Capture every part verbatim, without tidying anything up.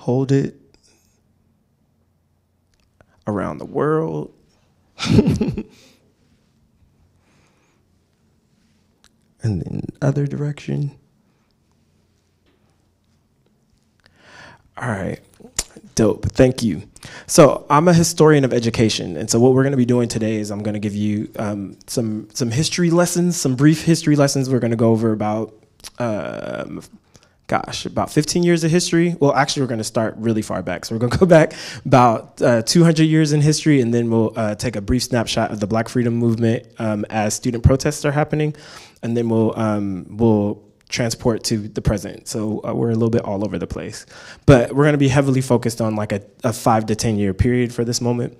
hold it around the world. And then other direction. All right, dope, thank you. So I'm a historian of education, and so what we're gonna be doing today is I'm gonna give you um, some, some history lessons, some brief history lessons. We're gonna go over about, um, gosh, about fifteen years of history. Well, actually, we're gonna start really far back. So we're gonna go back about uh, two hundred years in history, and then we'll uh, take a brief snapshot of the Black Freedom Movement um, as student protests are happening. And then we'll, um, we'll transport to the present. So uh, we're a little bit all over the place. But we're gonna be heavily focused on like a, a five to ten year period for this moment.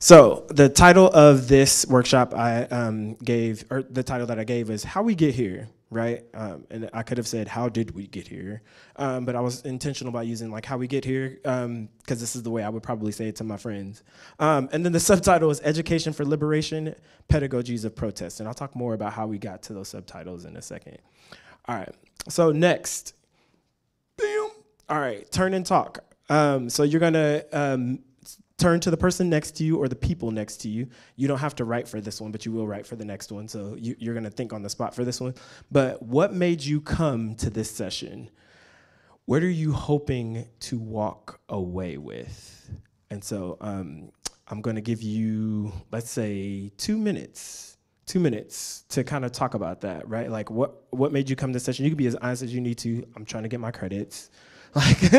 So the title of this workshop I um, gave, or the title that I gave is How We Get Here, right? Um, and I could have said, how did we get here? Um, but I was intentional about using like how we get here, because um, this is the way I would probably say it to my friends. Um, and then the subtitle is Education for Liberation, Pedagogies of Protest. And I'll talk more about how we got to those subtitles in a second. All right, so next. Bam. All right, turn and talk. Um, so you're gonna um, turn to the person next to you or the people next to you. You don't have to write for this one, but you will write for the next one. So you, you're gonna think on the spot for this one. But what made you come to this session? What are you hoping to walk away with? And so um, I'm gonna give you, let's say, two minutes. Two minutes to kind of talk about that, right? Like, what what made you come to this session? You can be as honest as you need to. I'm trying to get my credits, like.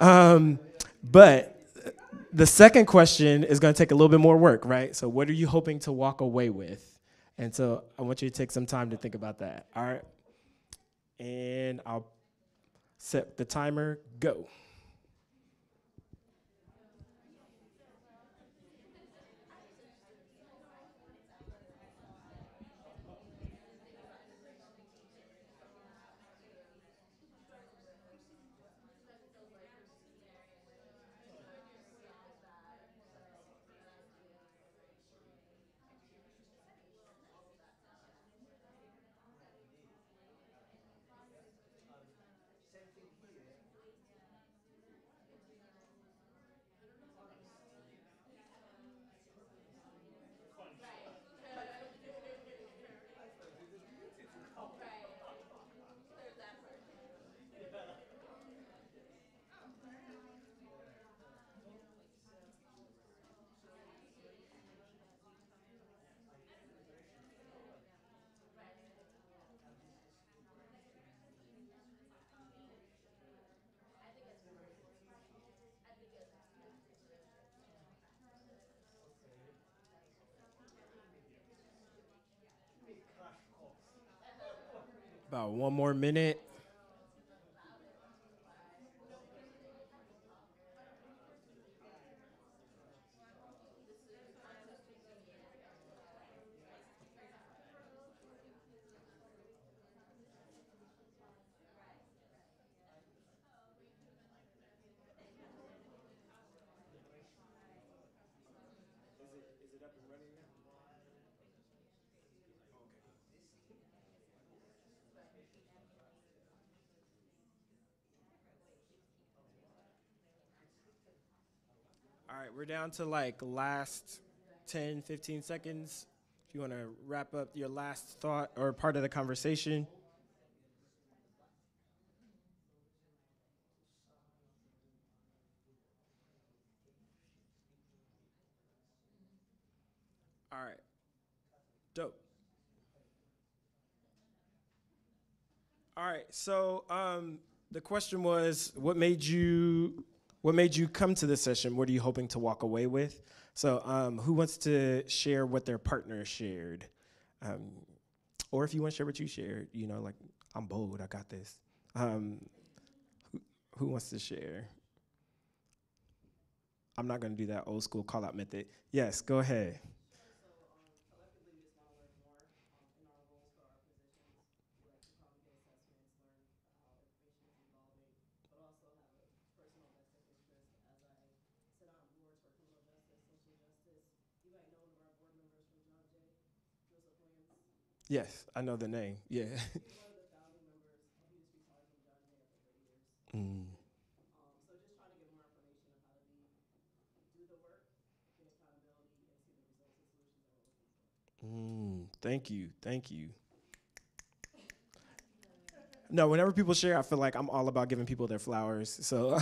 um, but the second question is going to take a little bit more work, right? So, what are you hoping to walk away with? And so, I want you to take some time to think about that. All right, and I'll set the timer. Go. About one more minute. All right, we're down to like last ten, fifteen seconds. If you want to wrap up your last thought or part of the conversation. All right, dope. All right, so um, the question was, what made you What made you come to this session? What are you hoping to walk away with? So um, who wants to share what their partner shared? Um, or if you want to share what you shared, you know, like, I'm bold, I got this. Um, who, who wants to share? I'm not gonna do that old school call out method. Yes, go ahead. Yes, I know the name, yeah. Mm. Thank you, thank you. No, whenever people share, I feel like I'm all about giving people their flowers. So,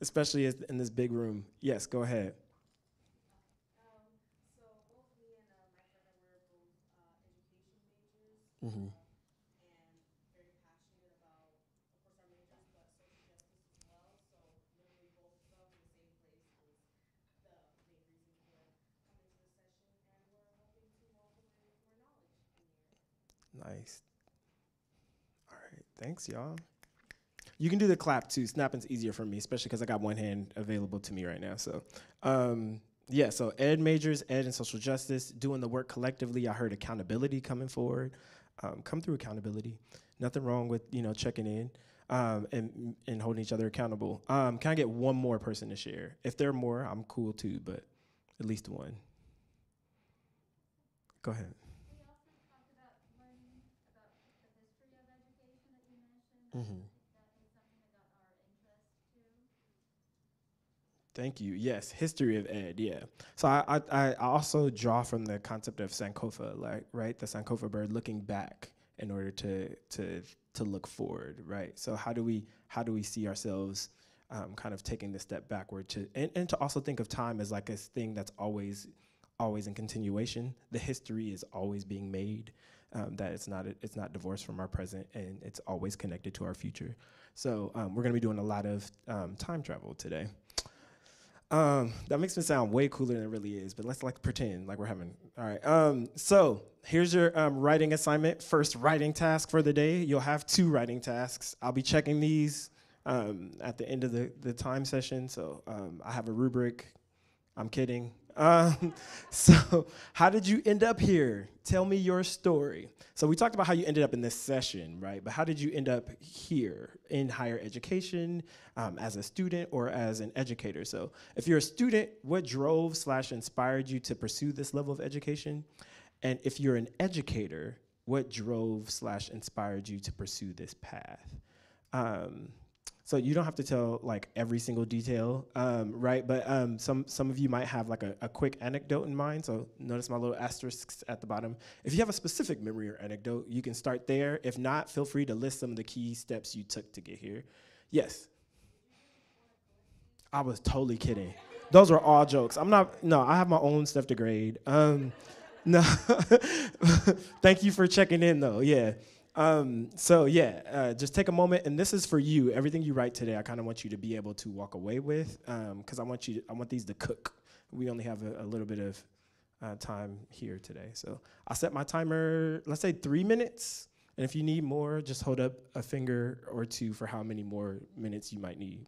especially in this big room. Yes, go ahead. Mm-hmm. Nice. All right, thanks, y'all. You can do the clap too. Snapping's easier for me, especially because I got one hand available to me right now. So, um, yeah. So, ed majors, ed and social justice, doing the work collectively. I heard accountability coming forward. Um, come through accountability. Nothing wrong with you know checking in um, and and holding each other accountable. Um, can I get one more person to share? If there are more, I'm cool too, but at least one. Go ahead. Mm-hmm. Thank you. Yes, history of ed. Yeah. So I, I I also draw from the concept of Sankofa, like right, the Sankofa bird looking back in order to to to look forward, right? So how do we how do we see ourselves, um, kind of taking the step backward to and, and to also think of time as like a thing that's always always in continuation. The history is always being made. Um, that it's not a, it's not divorced from our present, and it's always connected to our future. So um, we're going to be doing a lot of um, time travel today. Um, that makes me sound way cooler than it really is, but let's like pretend like we're having. All right. Um, so here's your um, writing assignment. First writing task for the day. You'll have two writing tasks. I'll be checking these um, at the end of the, the time session. So um, I have a rubric. I'm kidding. Um, so how did you end up here? Tell me your story. So we talked about how you ended up in this session, right? But how did you end up here in higher education um, as a student or as an educator? So if you're a student, what drove slash inspired you to pursue this level of education? And if you're an educator, what drove slash inspired you to pursue this path? Um, So you don't have to tell like every single detail, um, right? But um, some some of you might have like a, a quick anecdote in mind. So notice my little asterisks at the bottom. If you have a specific memory or anecdote, you can start there. If not, feel free to list some of the key steps you took to get here. Yes. I was totally kidding. Those were all jokes. I'm not, no, I have my own stuff to grade. Um, no, thank you for checking in though, yeah. Um, so yeah, uh, just take a moment, and this is for you. Everything you write today, I kind of want you to be able to walk away with, um, because I want you, to, I want these to cook. We only have a, a little bit of uh, time here today, so I set my timer. Let's say three minutes, and if you need more, just hold up a finger or two for how many more minutes you might need.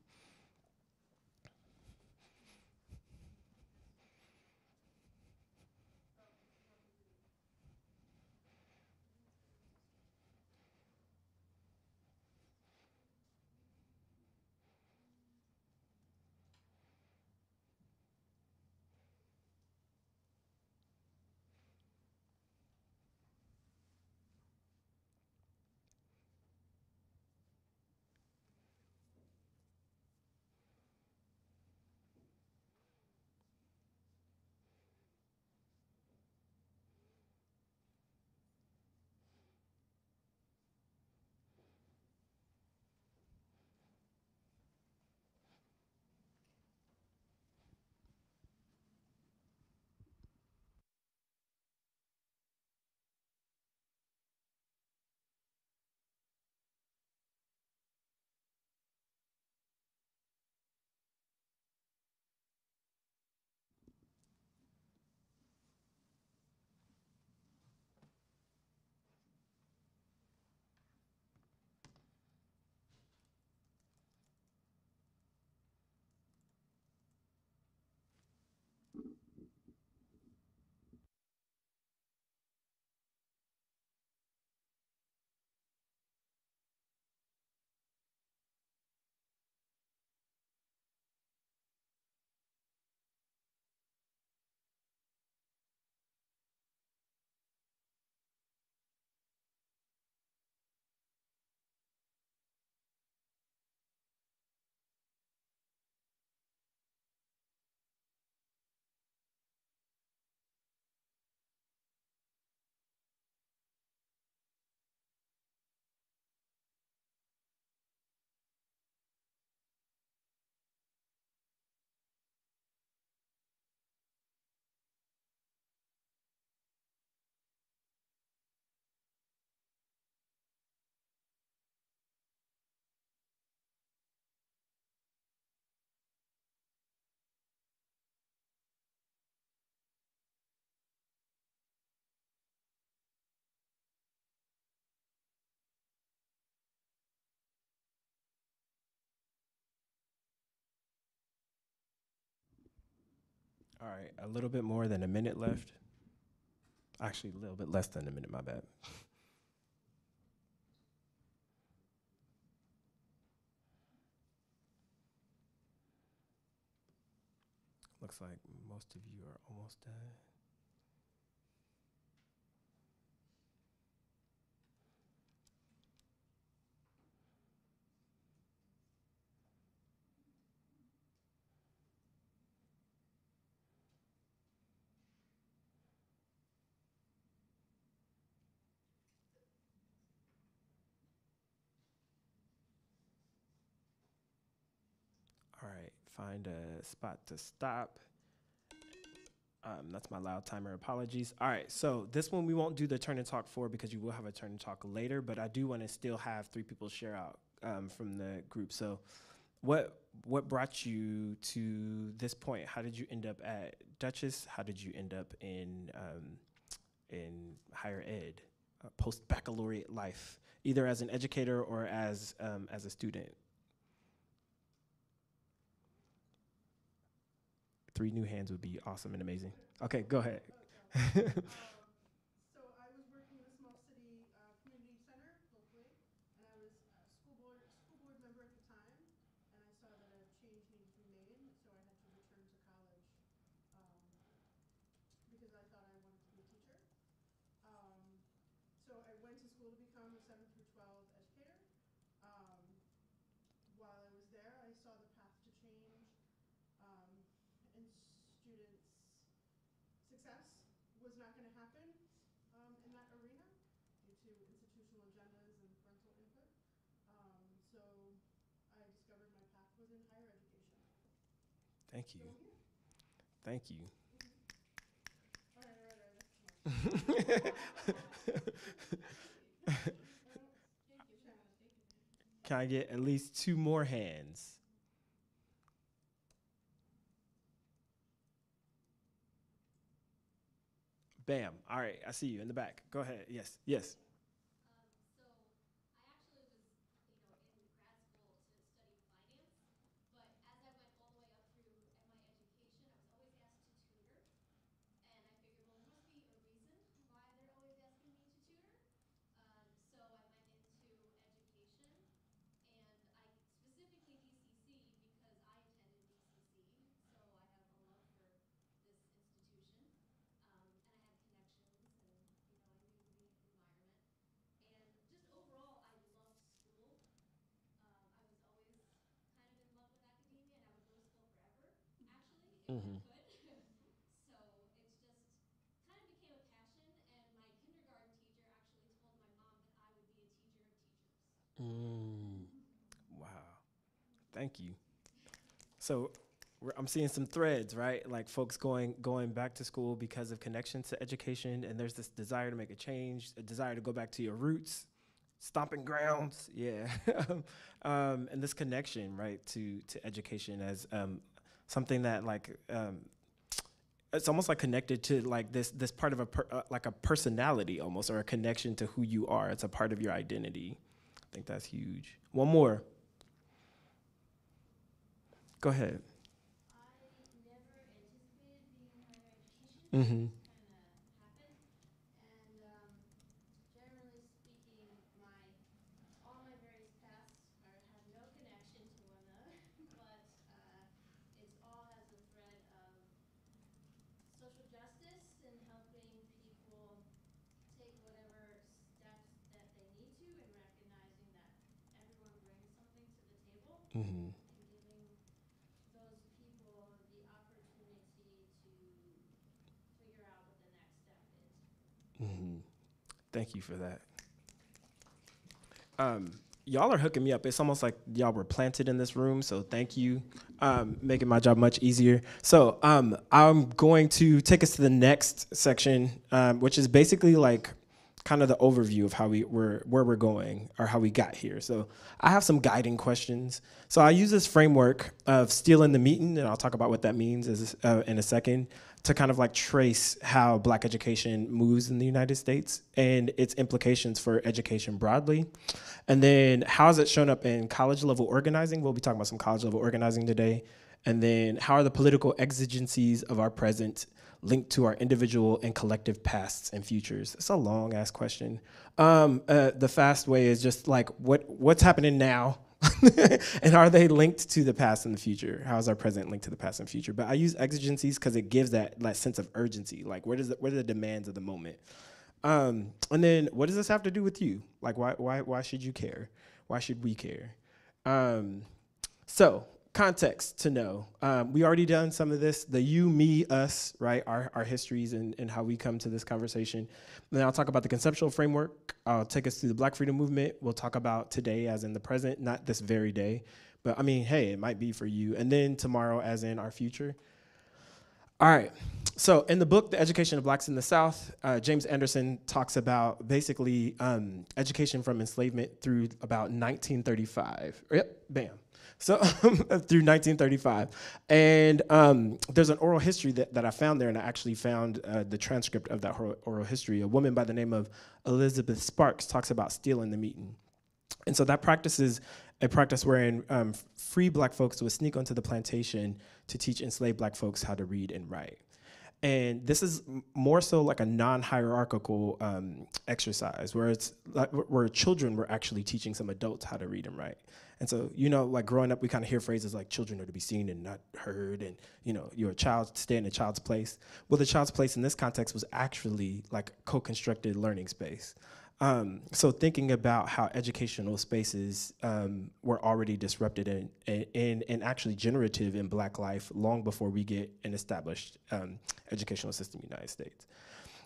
All right, a little bit more than a minute left. Actually, a little bit less than a minute, my bad. Looks like most of you are almost done. Find a spot to stop. Um, that's my loud timer, apologies. All right, so this one we won't do the turn and talk for because you will have a turn and talk later, but I do wanna still have three people share out um, from the group. So what what brought you to this point? How did you end up at Dutchess? How did you end up in, um, in higher ed, uh, post-baccalaureate life, either as an educator or as, um, as a student? Three new hands would be awesome and amazing. Okay, go ahead. Okay. um, so I was working in a small city uh, community center locally, and I was a school board, school board member at the time, and I saw that a change needed to be made, so I had to return to college um, because I thought I wanted to be a teacher. Um, so I went to school to become a seven through twelve educator. Um, while I was there, I saw the path to change. Um, Students' success was not going to happen um, in that arena due to institutional agendas and parental input. Um, so I discovered my path was in higher education. Thank you. So Thank you. All right, all right, all right. Can I get at least two more hands? Bam. All right, I see you in the back. Go ahead. Yes, yes. Mm-hmm. So it's just kind of became a passion, and my kindergarten teacher actually told my mom that I would be a teacher of teachers. Mm. Wow. Thank you. So we're, I'm seeing some threads, right? Like folks going going back to school because of connections to education, and there's this desire to make a change, a desire to go back to your roots, stomping grounds, yeah. um, and this connection, right, to, to education as um, something that like um, it's almost like connected to like this this part of a per, uh, like a personality almost, or a connection to who you are. It's a part of your identity. I think that's huge. One more. Go ahead. I never anticipated being in higher education. Mm-hmm. Kind of happened, and um, generally speaking, my all my various paths are, have no connection to one another, but. Uh, all has a thread of social justice and helping people take whatever steps that they need to, and recognizing that everyone brings something to the table. Mm-hmm. And giving those people the opportunity to figure out what the next step is. Mm-hmm. Thank you for that. Um, Y'all are hooking me up. It's almost like y'all were planted in this room, so thank you. Um, making my job much easier. So um, I'm going to take us to the next section, um, which is basically like kind of the overview of how we were, where we're going or how we got here. So I have some guiding questions. So I use this framework of stealing the meeting, and I'll talk about what that means as, uh, in a second, to kind of like trace how Black education moves in the United States and its implications for education broadly. And then how has it shown up in college level organizing? We'll be talking about some college level organizing today. And then how are the political exigencies of our present linked to our individual and collective pasts and futures? It's a long ass question. Um, uh, the fast way is just like, what what's happening now? And are they linked to the past and the future? How is our present linked to the past and future? But I use exigencies because it gives that, that sense of urgency. Like, where does the, what are the demands of the moment? Um, and then what does this have to do with you? Like, why, why, why should you care? Why should we care? Um, so context to know. Um, we already done some of this, the you, me, us, right? Our, our histories and, and how we come to this conversation. And then I'll talk about the conceptual framework. I'll take us through the Black Freedom Movement. We'll talk about today as in the present, not this very day. But I mean, hey, it might be for you. And then tomorrow as in our future. All right. So in the book, The Education of Blacks in the South, uh, James Anderson talks about basically um, education from enslavement through about nineteen thirty-five. Yep, bam. So through nineteen thirty-five. And um, there's an oral history that, that I found there, and I actually found uh, the transcript of that oral history. A woman by the name of Elizabeth Sparks talks about stealing the meeting. And so that practice is a practice wherein um, free black folks would sneak onto the plantation to teach enslaved black folks how to read and write. And this is more so like a non-hierarchical um, exercise where it's like, where children were actually teaching some adults how to read and write. And so, you know, like growing up, we kind of hear phrases like children are to be seen and not heard, and, you know, you're a child, stay in a child's place. Well, the child's place in this context was actually like co-constructed learning space. Um, so thinking about how educational spaces um, were already disrupted and, and, and actually generative in black life long before we get an established um, educational system in the United States.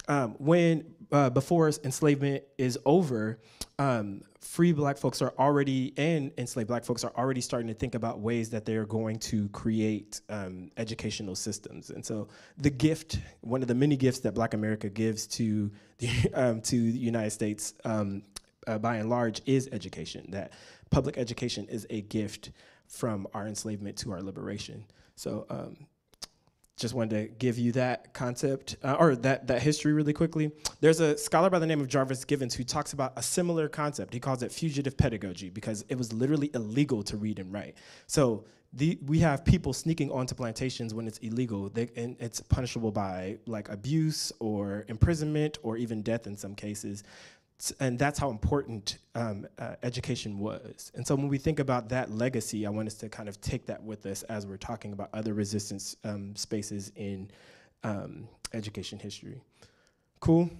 Um, when, uh, before enslavement is over, um, free black folks are already, and enslaved black folks are already starting to think about ways that they're going to create um, educational systems. And so the gift, one of the many gifts that black America gives to the, um, to the United States um, uh, by and large is education, that public education is a gift from our enslavement to our liberation. So. Um, Just wanted to give you that concept uh, or that, that history really quickly. There's a scholar by the name of Jarvis Givens who talks about a similar concept. He calls it fugitive pedagogy because it was literally illegal to read and write. So the, we have people sneaking onto plantations when it's illegal, they, and it's punishable by like abuse or imprisonment or even death in some cases. And that's how important um, uh, education was. And so when we think about that legacy, I want us to kind of take that with us as we're talking about other resistance um, spaces in um, education history. Cool?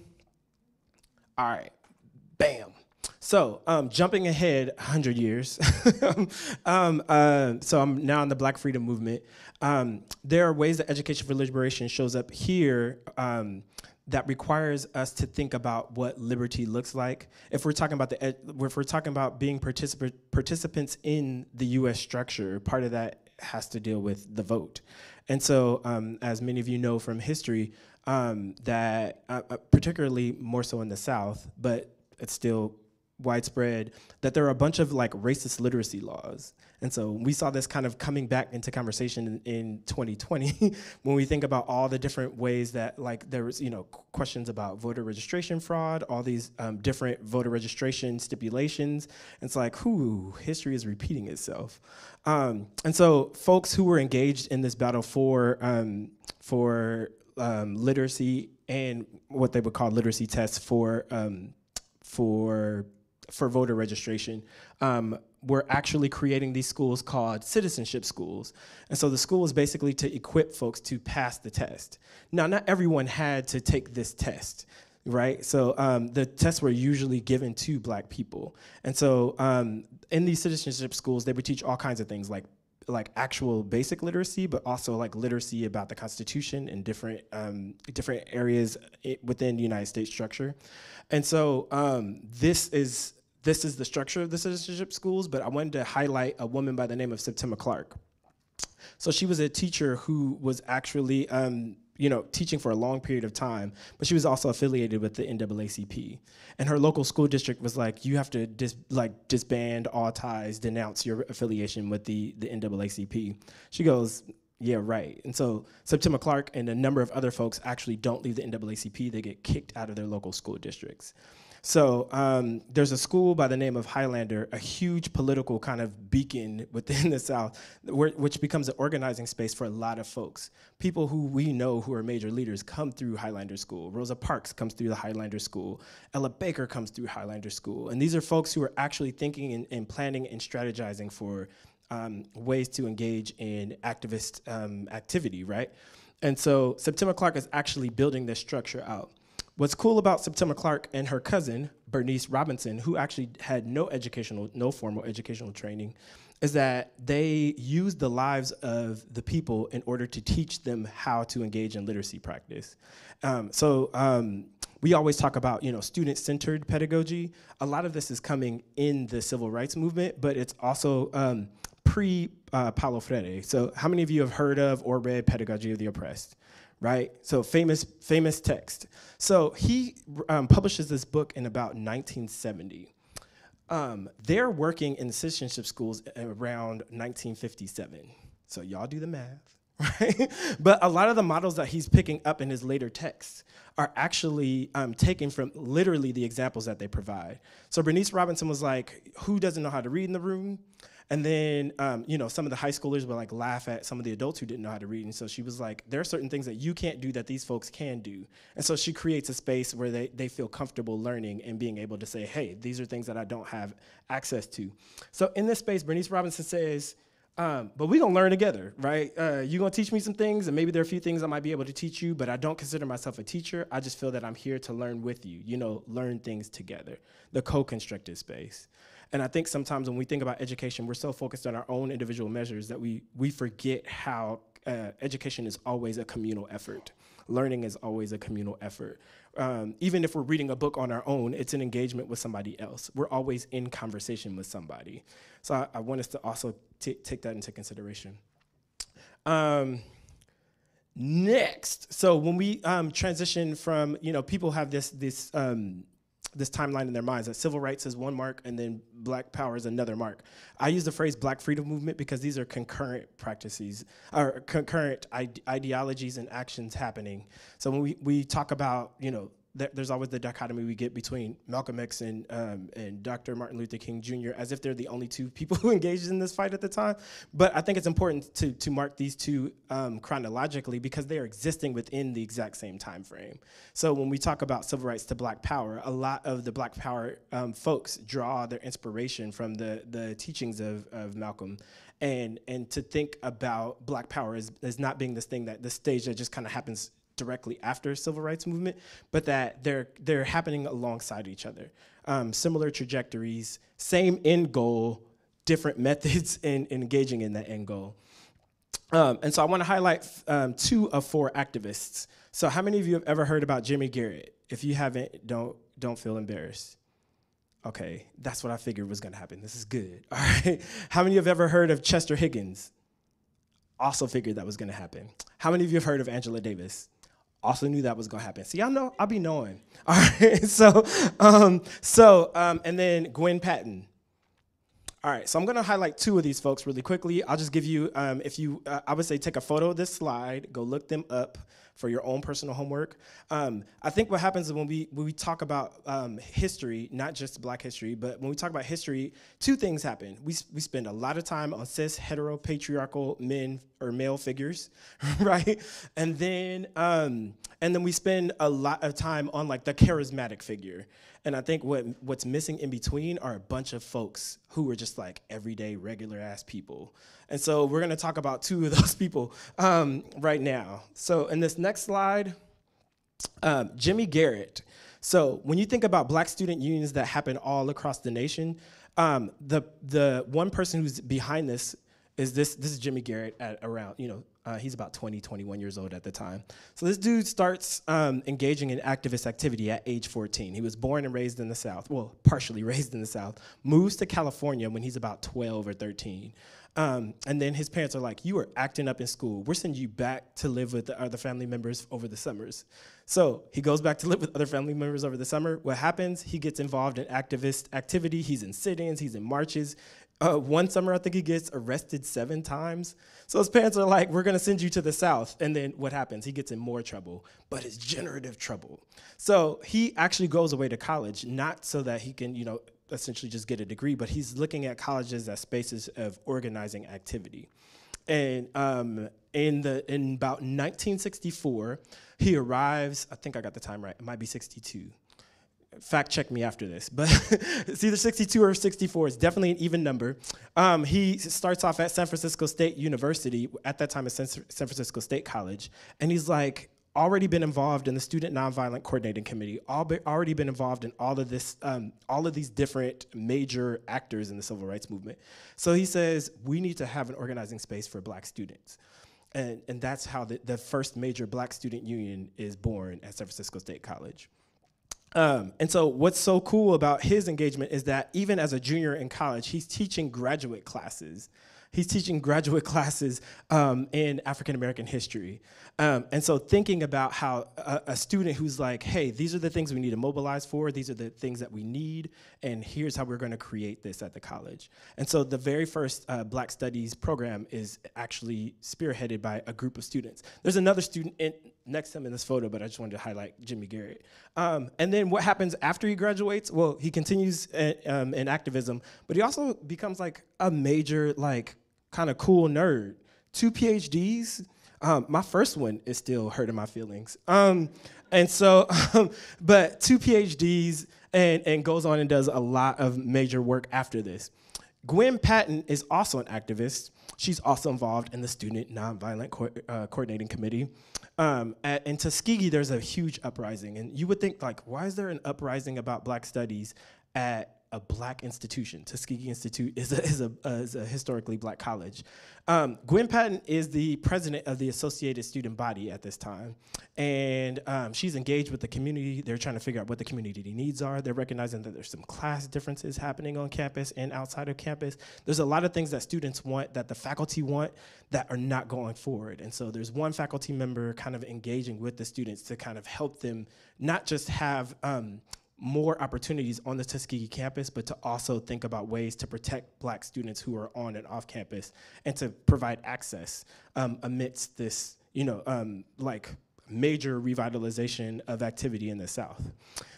All right, bam. So um, jumping ahead one hundred years, um, uh, so I'm now in the Black Freedom Movement. Um, there are ways that education for liberation shows up here um, that requires us to think about what liberty looks like. If we're talking about the, if we're talking about being particip participants in the U S structure, part of that has to deal with the vote. And so, um, as many of you know from history, um, that uh, particularly more so in the South, but it's still widespread, that there are a bunch of like racist literacy laws. And so we saw this kind of coming back into conversation in, in twenty twenty when we think about all the different ways that like there was, you know, questions about voter registration fraud, all these um, different voter registration stipulations. It's like, whoo, history is repeating itself. Um, and so folks who were engaged in this battle for, um, for um, literacy and what they would call literacy tests for, um, for for voter registration, um, we're actually creating these schools called citizenship schools. And so the school is basically to equip folks to pass the test. Now, not everyone had to take this test, right? So um, the tests were usually given to black people. And so um, in these citizenship schools, they would teach all kinds of things like like actual basic literacy, but also like literacy about the Constitution and different um, different areas within the United States structure. And so um, this is this is the structure of the citizenship schools, but I wanted to highlight a woman by the name of Septima Clark. So she was a teacher who was actually um, you know, teaching for a long period of time, but she was also affiliated with the N double A C P. And her local school district was like, you have to dis like disband all ties, denounce your affiliation with the, the N double A C P. She goes, yeah, right. And so Septima Clark and a number of other folks actually don't leave the N double A C P, they get kicked out of their local school districts. So um, there's a school by the name of Highlander, a huge political kind of beacon within the South, where, which becomes an organizing space for a lot of folks. People who we know who are major leaders come through Highlander School. Rosa Parks comes through the Highlander School. Ella Baker comes through Highlander School. And these are folks who are actually thinking and, and planning and strategizing for um, ways to engage in activist um, activity, right? And so Septima Clark is actually building this structure out. What's cool about Septima Clark and her cousin, Bernice Robinson, who actually had no educational, no formal educational training, is that they used the lives of the people in order to teach them how to engage in literacy practice. Um, so um, we always talk about, you know, student-centered pedagogy. A lot of this is coming in the civil rights movement, but it's also um, pre uh, Paulo Freire. So how many of you have heard of or read Pedagogy of the Oppressed? Right, so famous, famous text. So he um, publishes this book in about nineteen seventy. Um, they're working in citizenship schools around nineteen fifty-seven. So y'all do the math, right? But a lot of the models that he's picking up in his later texts are actually um, taken from literally the examples that they provide. So Bernice Robinson was like, who doesn't know how to read in the room? And then, um, you know, some of the high schoolers would like laugh at some of the adults who didn't know how to read. And so she was like, there are certain things that you can't do that these folks can do. And so she creates a space where they, they feel comfortable learning and being able to say, hey, these are things that I don't have access to. So in this space, Bernice Robinson says, um, but we're gonna learn together, right? Uh, you're gonna teach me some things, and maybe there are a few things I might be able to teach you, but I don't consider myself a teacher. I just feel that I'm here to learn with you, you know, learn things together, the co-constructed space. And I think sometimes when we think about education, we're so focused on our own individual measures that we, we forget how uh, education is always a communal effort. Learning is always a communal effort. Um, even if we're reading a book on our own, it's an engagement with somebody else. We're always in conversation with somebody. So I, I want us to also take that into consideration. Um, next, so when we um, transition from, you know, people have this, this, um, this timeline in their minds that civil rights is one mark and then black power is another mark. I use the phrase black freedom movement because these are concurrent practices, or concurrent ide ideologies and actions happening. So when we, we talk about, you know, th there's always the dichotomy we get between Malcolm X and, um, and Doctor Martin Luther King Junior as if they're the only two people who engaged in this fight at the time. But I think it's important to, to mark these two um, chronologically because they are existing within the exact same time frame. So when we talk about civil rights to black power, a lot of the black power um, folks draw their inspiration from the, the teachings of, of Malcolm. And, and to think about black power as, as not being this thing, that this stage that just kind of happens directly after civil rights movement, but that they're they're happening alongside each other. Um, similar trajectories, same end goal, different methods in, in engaging in that end goal. Um, and so I want to highlight um, two of four activists. So how many of you have ever heard about Jimmy Garrett? If you haven't, don't don't feel embarrassed. Okay, that's what I figured was gonna happen. This is good, all right? How many of you have ever heard of Chester Higgins? Also figured that was gonna happen. How many of you have heard of Angela Davis? Also knew that was gonna happen. See, y'all know, I'll be knowing. All right, so, um, so um, and then Gwen Patton. All right, so I'm gonna highlight two of these folks really quickly. I'll just give you, um, if you, uh, I would say take a photo of this slide, go look them up for your own personal homework. Um, I think what happens is when we, when we talk about um, history, not just black history, but when we talk about history, two things happen. We, we spend a lot of time on cis, hetero, patriarchal men or male figures, right? And then, um, and then we spend a lot of time on like the charismatic figure. And I think what what's missing in between are a bunch of folks who are just like everyday, regular ass people. And so we're gonna talk about two of those people um, right now. So in this next slide, um, Jimmy Garrett. So when you think about black student unions that happen all across the nation, um, the, the one person who's behind this is this, this is Jimmy Garrett at around, you know, Uh, he's about twenty, twenty-one years old at the time. So this dude starts um, engaging in activist activity at age fourteen. He was born and raised in the South, well, partially raised in the South, moves to California when he's about twelve or thirteen. Um, and then his parents are like, you are acting up in school. We're sending you back to live with the other family members over the summers. So he goes back to live with other family members over the summer. What happens? He gets involved in activist activity. He's in sit-ins, he's in marches. Uh, one summer, I think he gets arrested seven times. So his parents are like, we're gonna send you to the South. And then what happens? He gets in more trouble, but it's generative trouble. So he actually goes away to college, not so that he can, you know, essentially just get a degree, but he's looking at colleges as spaces of organizing activity. And um, in, the, in about nineteen sixty-four, he arrives, I think I got the time right, it might be sixty-two. Fact check me after this, but it's either sixty-two or sixty-four. It's definitely an even number. Um, he starts off at San Francisco State University, at that time at San Francisco State College, and he's like, already been involved in the Student Nonviolent Coordinating Committee, already been involved in all of this, um, all of these different major actors in the civil rights movement. So he says, we need to have an organizing space for black students. And, and that's how the, the first major black student union is born at San Francisco State College. Um, and so what's so cool about his engagement is that even as a junior in college, he's teaching graduate classes. He's teaching graduate classes um, in African-American history. Um, and so thinking about how a, a student who's like, hey, these are the things we need to mobilize for, these are the things that we need, and here's how we're gonna create this at the college. And so the very first uh, Black Studies program is actually spearheaded by a group of students. There's another student in, next to him in this photo, but I just wanted to highlight Jimmy Garrett. Um, and then what happens after he graduates? Well, he continues a, um, in activism, but he also becomes like a major, like, kind of cool nerd. Two PhDs. Um, my first one is still hurting my feelings. Um, and so, um, but two PhDs and, and goes on and does a lot of major work after this. Gwen Patton is also an activist. She's also involved in the Student Nonviolent Co uh, Coordinating Committee. Um, at, in Tuskegee, there's a huge uprising. And you would think, like, why is there an uprising about black studies at a black institution? Tuskegee Institute is a, is a, uh, is a historically black college. Um, Gwen Patton is the president of the Associated Student Body at this time. And um, she's engaged with the community. They're trying to figure out what the community needs are. They're recognizing that there's some class differences happening on campus and outside of campus. There's a lot of things that students want, that the faculty want, that are not going forward. And so there's one faculty member kind of engaging with the students to kind of help them not just have um, more opportunities on the Tuskegee campus, but to also think about ways to protect black students who are on and off campus and to provide access um, amidst this, you know, um, like major revitalization of activity in the South.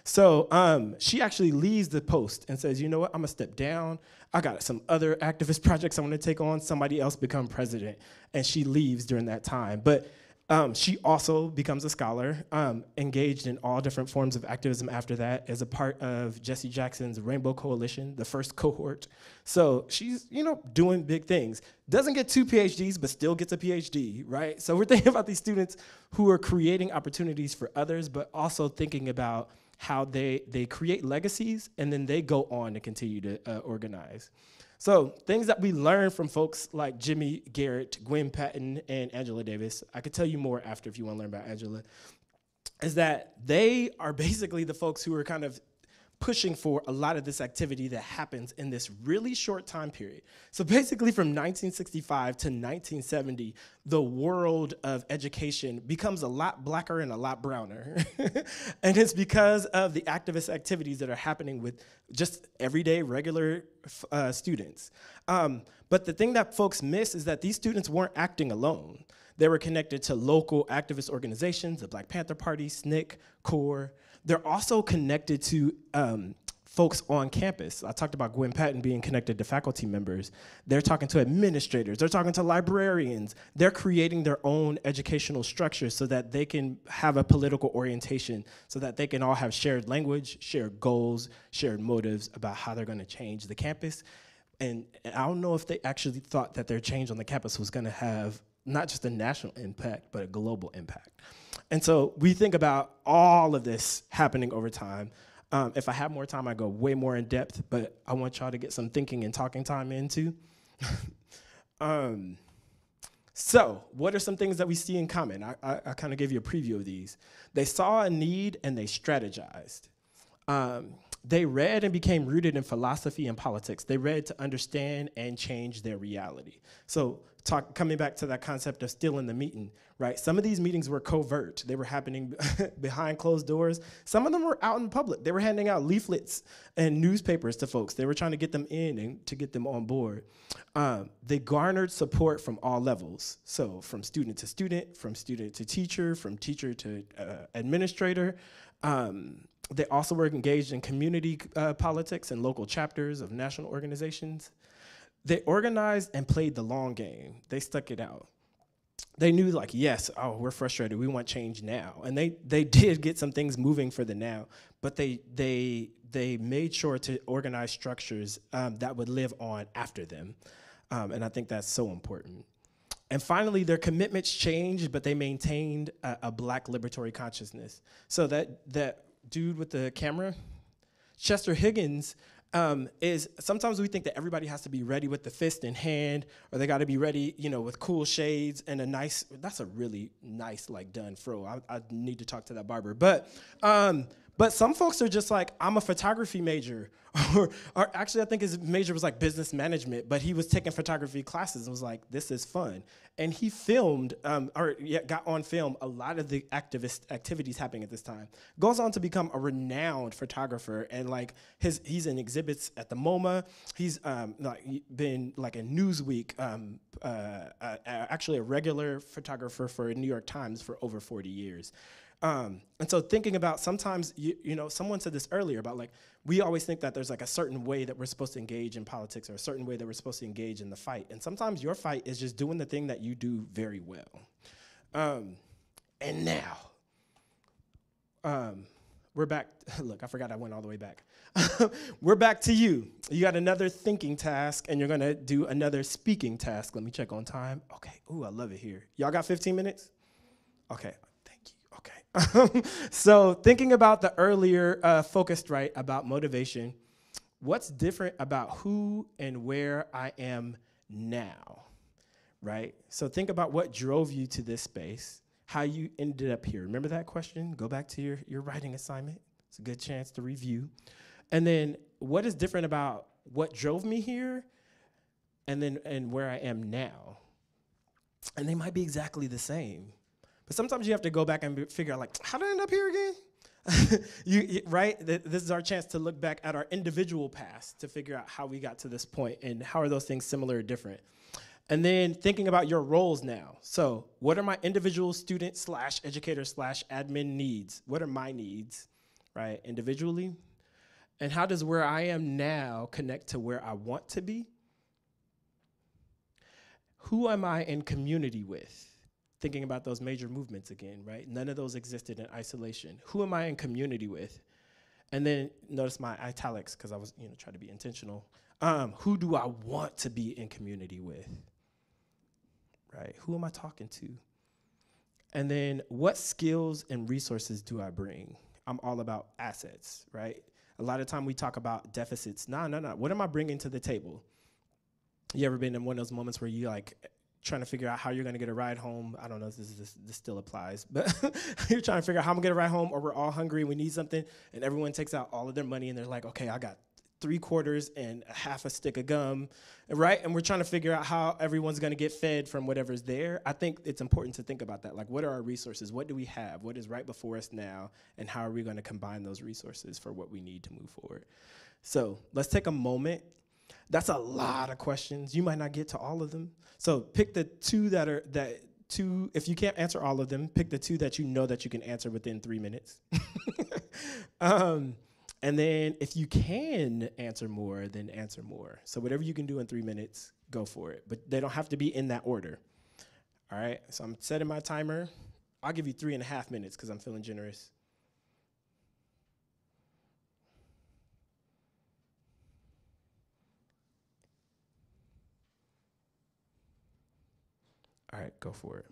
So um, she actually leaves the post and says, you know what, I'm gonna step down. I got some other activist projects I wanna take on, somebody else become president. And she leaves during that time. But Um, she also becomes a scholar, um, engaged in all different forms of activism after that as a part of Jesse Jackson's Rainbow Coalition, the first cohort. So she's, you know, doing big things. Doesn't get two PhDs, but still gets a PhD, right? So we're thinking about these students who are creating opportunities for others, but also thinking about how they, they create legacies and then they go on to continue to uh, organize. So things that we learn from folks like Jimmy Garrett, Gwen Patton, and Angela Davis, I could tell you more after if you want to learn about Angela, is that they are basically the folks who are kind of pushing for a lot of this activity that happens in this really short time period. So basically from nineteen sixty-five to nineteen seventy, the world of education becomes a lot blacker and a lot browner. And it's because of the activist activities that are happening with just everyday regular uh, students. Um, but the thing that folks miss is that these students weren't acting alone. They were connected to local activist organizations, the Black Panther Party, SNCC, CORE. They're also connected to um, folks on campus. I talked about Gwen Patton being connected to faculty members. They're talking to administrators. They're talking to librarians. They're creating their own educational structures so that they can have a political orientation, so that they can all have shared language, shared goals, shared motives about how they're gonna change the campus. And, and I don't know if they actually thought that their change on the campus was gonna have not just a national impact, but a global impact. And so we think about all of this happening over time. Um, if I have more time, I go way more in depth, but I want y'all to get some thinking and talking time in too. um, so what are some things that we see in common? I, I, I kind of gave you a preview of these. They saw a need and they strategized. Um, they read and became rooted in philosophy and politics. They read to understand and change their reality. So talk, coming back to that concept of still in the meeting, right? Some of these meetings were covert. They were happening behind closed doors. Some of them were out in public. They were handing out leaflets and newspapers to folks. They were trying to get them in and to get them on board. Um, they garnered support from all levels. So from student to student, from student to teacher, from teacher to uh, administrator. Um, they also were engaged in community uh, politics and local chapters of national organizations. They organized and played the long game. They stuck it out. They knew, like, yes, oh, we're frustrated. We want change now. And they they did get some things moving for the now, but they they they made sure to organize structures um, that would live on after them. Um, and I think that's so important. And finally, their commitments changed, but they maintained a, a Black liberatory consciousness. So that, that dude with the camera, Chester Higgins, Um, is sometimes we think that everybody has to be ready with the fist in hand, or they got to be ready, you know, with cool shades and a nice, that's a really nice, like, done fro. I, I need to talk to that barber. But um, but some folks are just like, I'm a photography major. or, or actually, I think his major was like business management, but he was taking photography classes and was like, this is fun. And he filmed, um, or yeah, got on film a lot of the activist activities happening at this time. Goes on to become a renowned photographer, and like his, he's in exhibits at the MoMA. He's um, like been like a Newsweek, um, uh, uh, actually a regular photographer for New York Times for over forty years. Um, and so thinking about sometimes, you, you know, someone said this earlier about like, we always think that there's like a certain way that we're supposed to engage in politics, or a certain way that we're supposed to engage in the fight. And sometimes your fight is just doing the thing that you do very well. Um, and now, um, we're back, look, I forgot I went all the way back. We're back to you. You got another thinking task, and you're gonna do another speaking task. Let me check on time. Okay, ooh, I love it here. Y'all got fifteen minutes? Okay. Okay. So thinking about the earlier uh, focused right about motivation, what's different about who and where I am now, right? So think about what drove you to this space, how you ended up here. Remember that question? Go back to your, your writing assignment. It's a good chance to review. And then what is different about what drove me here, and then and where I am now? And they might be exactly the same. But sometimes you have to go back and figure out, like, how did I end up here again? you, you, right? Th this is our chance to look back at our individual past to figure out how we got to this point and how are those things similar or different. And then thinking about your roles now. So what are my individual student slash educator slash admin needs? What are my needs, right, individually? And how does where I am now connect to where I want to be? Who am I in community with? Thinking about those major movements again, right? None of those existed in isolation. Who am I in community with? And then notice my italics, because I was, you know, trying to be intentional. Um, who do I want to be in community with, right? Who am I talking to? And then what skills and resources do I bring? I'm all about assets, right? A lot of time we talk about deficits. No, no, no. What am I bringing to the table? You ever been in one of those moments where you like, trying to figure out how you're going to get a ride home? I don't know if this, this, this still applies, but you're trying to figure out how I'm going to get a ride home, or we're all hungry, we need something, and everyone takes out all of their money, and they're like, okay, I got three quarters and a half a stick of gum, right? And we're trying to figure out how everyone's going to get fed from whatever's there. I think it's important to think about that. Like, what are our resources? What do we have? What is right before us now? And how are we going to combine those resources for what we need to move forward? So let's take a moment. That's a lot of questions. You might not get to all of them. So pick the two that are, that two, if you can't answer all of them, pick the two that you know that you can answer within three minutes. um, and then if you can answer more, then answer more. So whatever you can do in three minutes, go for it. But they don't have to be in that order. All right, so I'm setting my timer. I'll give you three and a half minutes because I'm feeling generous. All right, go for it.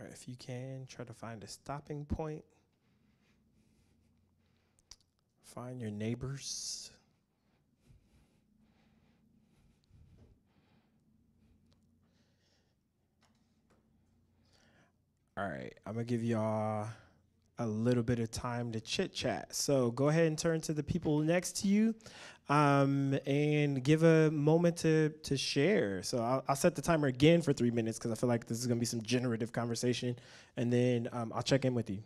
or if you can, try to find a stopping point. Find your neighbors. All right, I'm gonna give y'all a little bit of time to chit chat. So go ahead and turn to the people next to you um, and give a moment to, to share. So I'll, I'll set the timer again for three minutes because I feel like this is gonna be some generative conversation, and then um, I'll check in with you.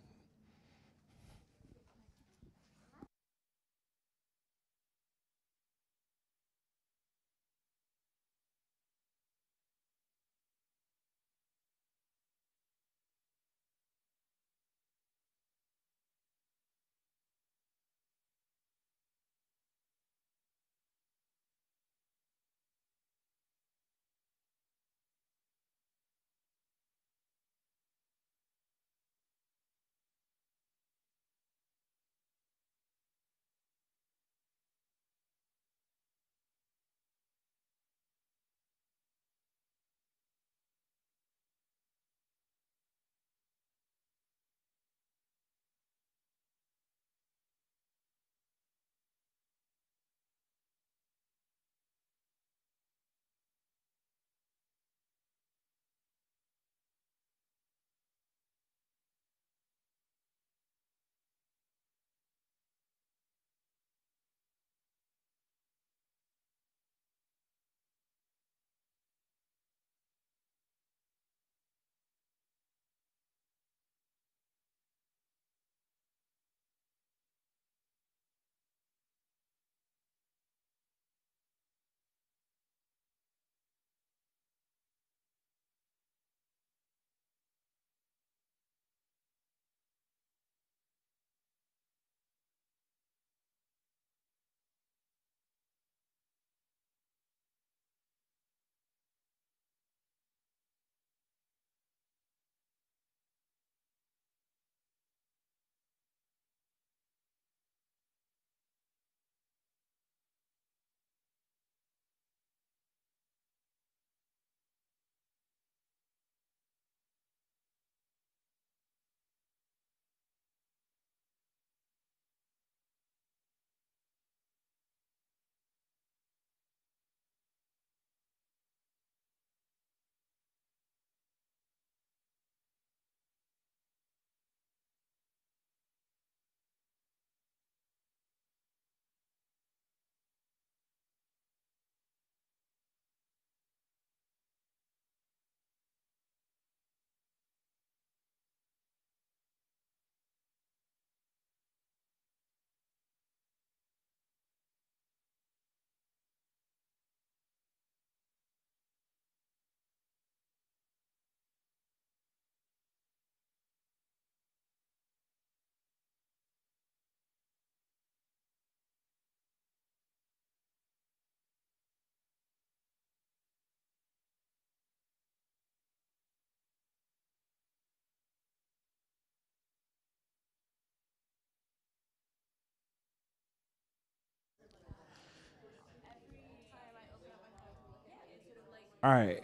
All right,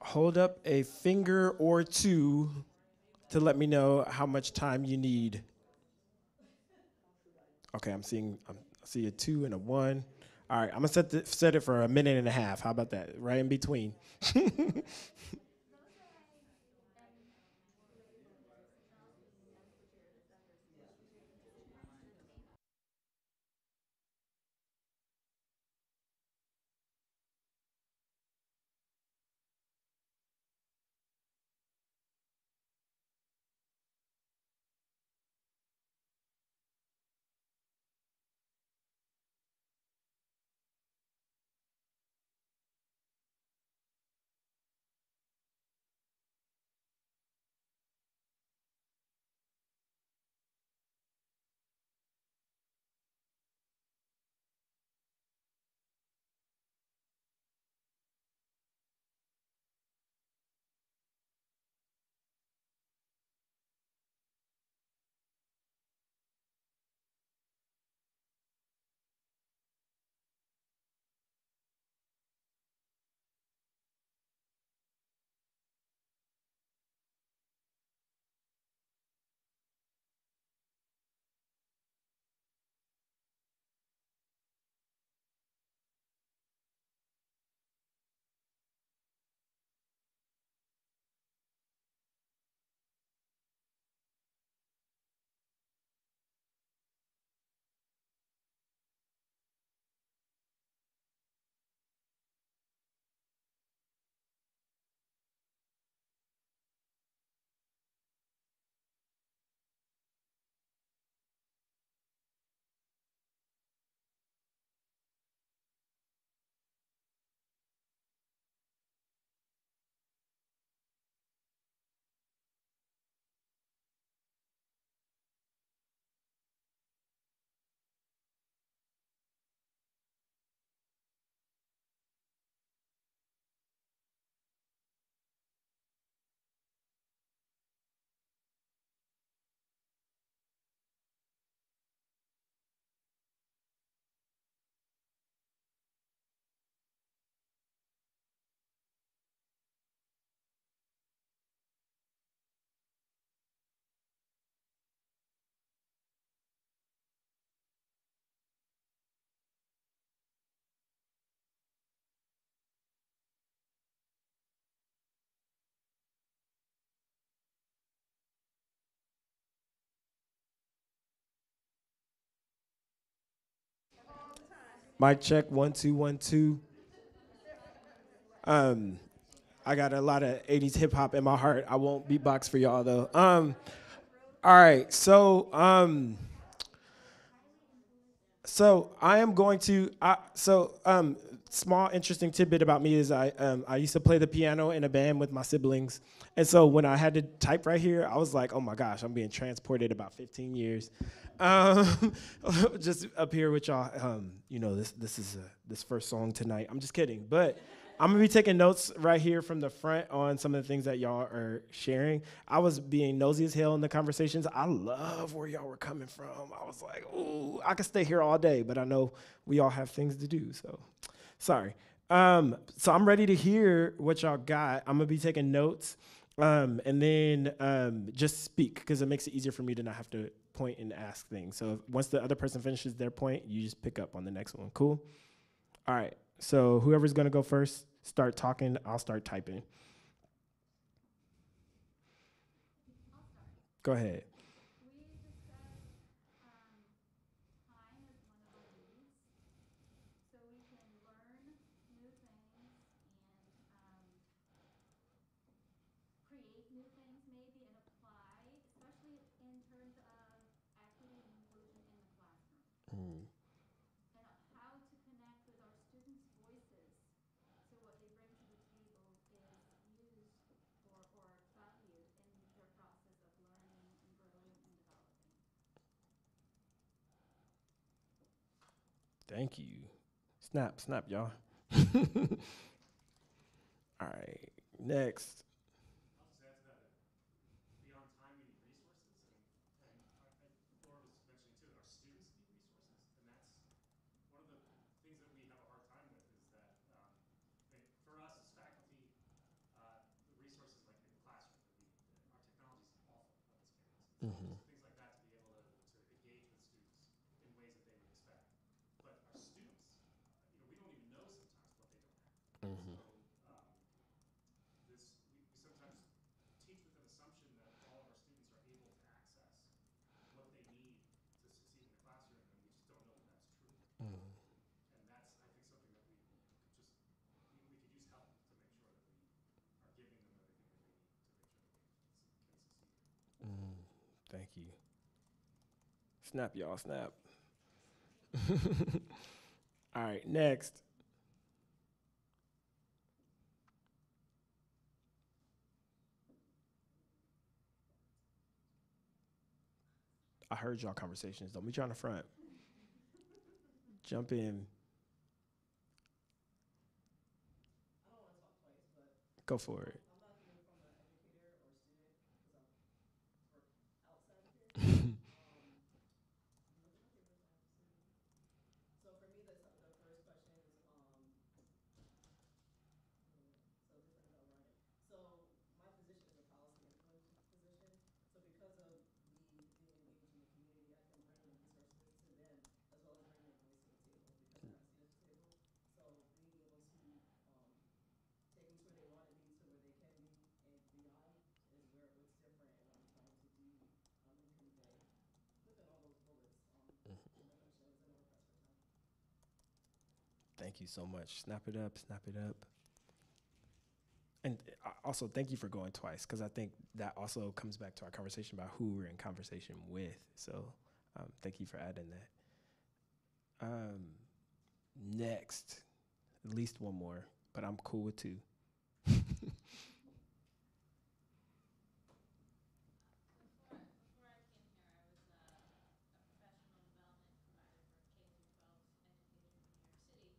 hold up a finger or two to let me know how much time you need. Okay, I'm seeing, I'm, I see a two and a one. All right, I'm gonna set, the, set it for a minute and a half. How about that? Right in between. Mic check, one, two, one, two. Um, I got a lot of eighties hip hop in my heart. I won't beatbox for y'all though. Um, all right, so um, so I am going to. I, so um, small interesting tidbit about me is I um, I used to play the piano in a band with my siblings, and so when I had to type right here, I was like, oh my gosh, I'm being transported about fifteen years, um, just up here with y'all. Um, you know, this this is a, this first song tonight. I'm just kidding, but. I'm gonna be taking notes right here from the front on some of the things that y'all are sharing. I was being nosy as hell in the conversations. I love where y'all were coming from. I was like, ooh, I could stay here all day, but I know we all have things to do, so sorry. Um, so I'm ready to hear what y'all got. I'm gonna be taking notes um, and then um, just speak, because it makes it easier for me to not have to point and ask things. So if, once the other person finishes their point, you just pick up on the next one, cool? All right. So whoever's gonna go first, start talking, I'll start typing. Go ahead. Thank you. Snap, snap, y'all. All right, next. Thank you. Snap, y'all, snap. All right, next. I heard y'all conversations. Don't be trying to front. Jump in. Go for it. Thank you so much. Snap it up, snap it up. And uh, also thank you for going twice, because I think that also comes back to our conversation about who we're in conversation with. So um, thank you for adding that. Um, next, at least one more, but I'm cool with two.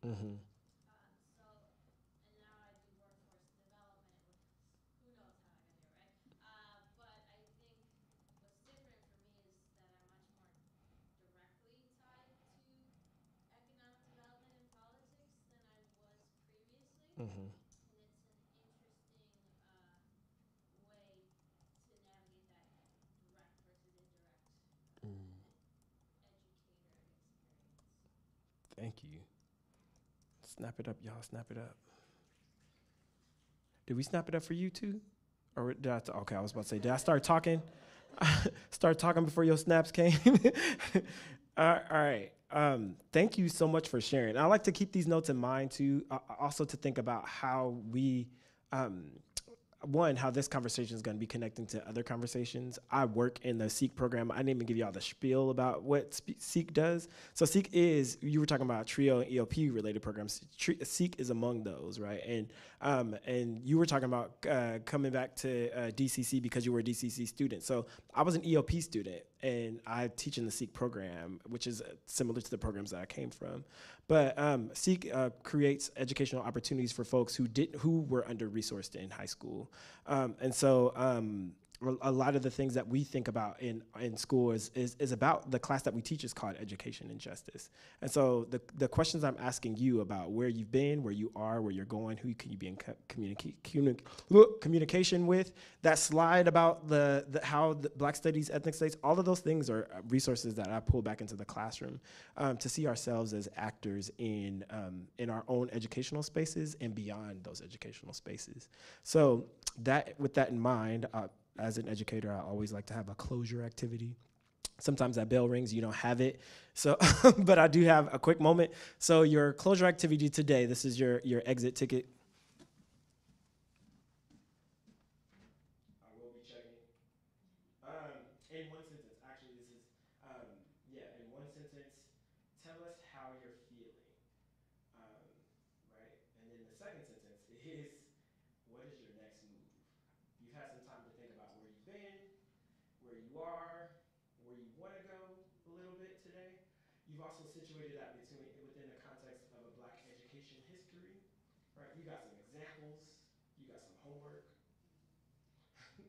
Mm-hmm. Um, so, and now I do workforce development, which who knows how I got there, right? Uh, but I think what's different for me is that I'm much more directly tied to economic development and politics than I was previously. Mm-hmm. Snap it up, y'all, snap it up. Did we snap it up for you too? Or did I, okay, I was about to say, did I start talking? start talking before your snaps came? All right, um, thank you so much for sharing. I like to keep these notes in mind too, uh, also to think about how we, um, one, how this conversation is going to be connecting to other conversations. I work in the SEEK program. I didn't even give you all the spiel about what SEEK does. So SEEK is, you were talking about TRIO and E O P related programs. SEEK is among those, right? And um, and you were talking about uh, coming back to uh, D C C because you were a D C C student. So I was an E O P student, and I teach in the SEEK program, which is similar to the programs that I came from. But um, SEEK uh, creates educational opportunities for folks who did who were under-resourced in high school. Um, and so um, a lot of the things that we think about in, in school is, is, is about the class that we teach is called Education and Justice. And so the, the questions I'm asking you about where you've been, where you are, where you're going, who can you be in co communica communi communication with, that slide about the, the how the Black studies, ethnic studies, all of those things are resources that I pull back into the classroom um, to see ourselves as actors in, um, in our own educational spaces and beyond those educational spaces. So that with that in mind, uh, as an educator, I always like to have a closure activity. Sometimes that bell rings, you don't have it. So, but I do have a quick moment. So your closure activity today, this is your, your exit ticket. I will be checking. Um, in one sentence, actually this is, um, yeah, in one sentence, tell us how you're feeling, um, right? And then the second sentence is, what is your next move? You've had some time to think about where you've been, where you are, where you want to go a little bit today. You've also situated that between, within the context of a Black education history, right? You got some examples, you got some homework.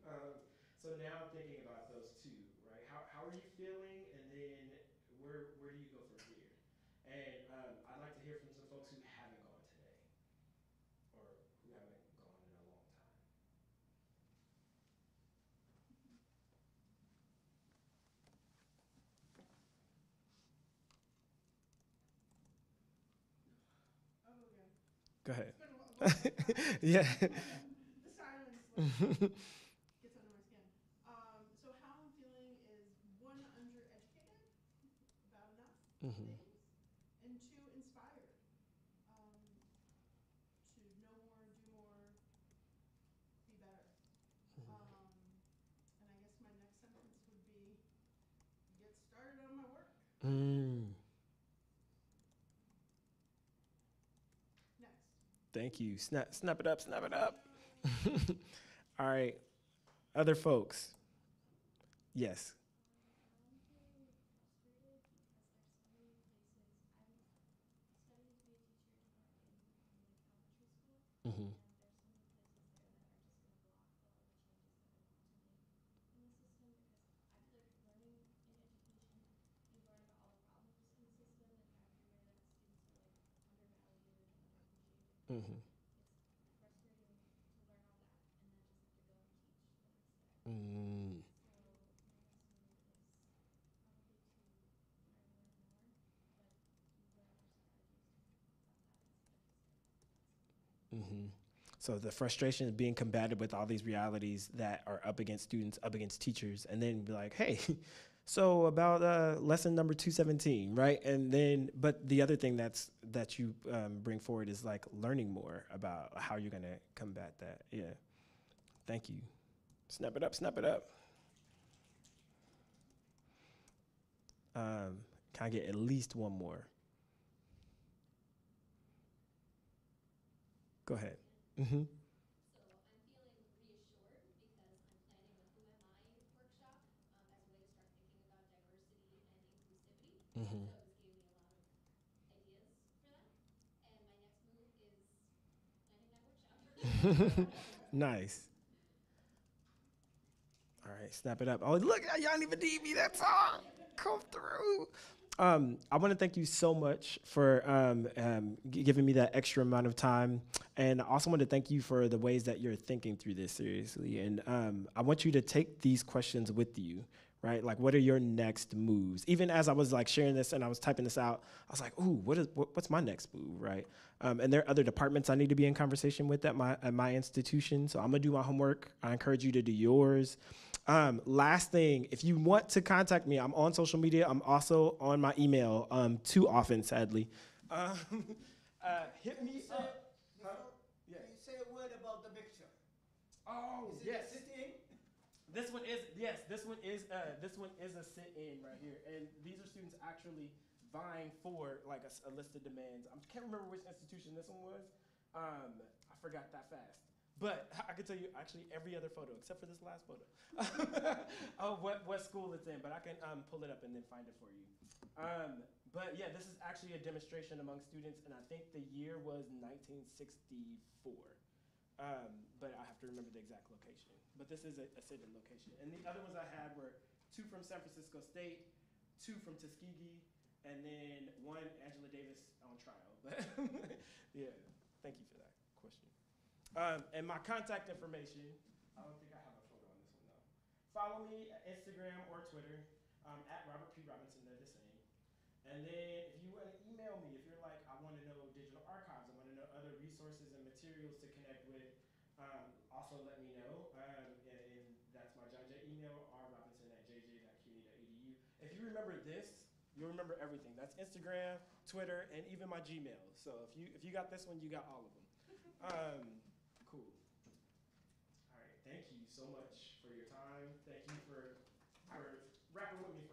um, so now I'm thinking about those two, right? How, how are you feeling, and then where, where do you go from here? And um, I'd like to hear from some folks who haven't gone today, or who haven't gone in a long time. Go ahead. Yeah. The silence. Gets under my skin. Um, so how I'm feeling is, one, undereducated about enough mm-hmm. things, and two, inspired um, to know more, do more, be better. Mm-hmm. Um, and I guess my next sentence would be, get started on my work. Mm. Thank you. Snap, snap it up, snap it up. All right. Other folks. Yes. Mm-hmm. Mm-hmm. Mm. Mm-hmm. So the frustration of being combated with all these realities that are up against students, up against teachers, and then be like, hey, so about uh, lesson number two seventeen, right? And then, but the other thing that's that you um, bring forward is like learning more about how you're gonna combat that. Yeah, thank you. Snap it up, snap it up. Um, can I get at least one more? Go ahead. Mm-hmm. Mm-hmm. So it gave me a lot of ideas for that. And my next move is planning that workshop. Nice. All right, snap it up. Oh, look, y'all even need me. That's all. Come through. Um, I want to thank you so much for um, um, giving me that extra amount of time. And I also want to thank you for the ways that you're thinking through this seriously. And um, I want you to take these questions with you. Right? Like, what are your next moves? Even as I was like sharing this and I was typing this out, I was like, ooh, what is, wh what's my next move, right? Um, and there are other departments I need to be in conversation with at my, at my institution. So I'm gonna do my homework. I encourage you to do yours. Um, last thing, if you want to contact me, I'm on social media. I'm also on my email um, too often, sadly. Um, uh, hit me say, up. Huh? Yeah. Can you say a word about the picture? Oh, is yes. It a sit-in? This one is, yes, this one is, uh, this one is a sit-in right here. And these are students actually vying for like a, a list of demands. I can't remember which institution this one was. Um, I forgot that fast. But I can tell you actually every other photo, except for this last photo, of what, what school it's in. But I can um, pull it up and then find it for you. Um, but yeah, this is actually a demonstration among students, and I think the year was nineteen sixty-four. Um, but I have to remember the exact location. But this is a, a sit-in location. And the other ones I had were two from San Francisco State, two from Tuskegee, and then one Angela Davis on trial. But yeah, thank you for that question. Um, and my contact information, I don't think I have a photo on this one though. Follow me at Instagram or Twitter, um, at Robert P. Robinson, they're the same. And then if you want to email me, if you're like, I want to know digital archives, I want to know other resources and materials to connect with, um, also let me know. Um, and, and that's my J J email, r robinson at j j dot c u n y dot e d u. If you remember this, you'll remember everything. That's Instagram, Twitter, and even my Gmail. So if you, if you got this one, you got all of them. Um, Thank you so much for your time. Thank you for, for rapping with me.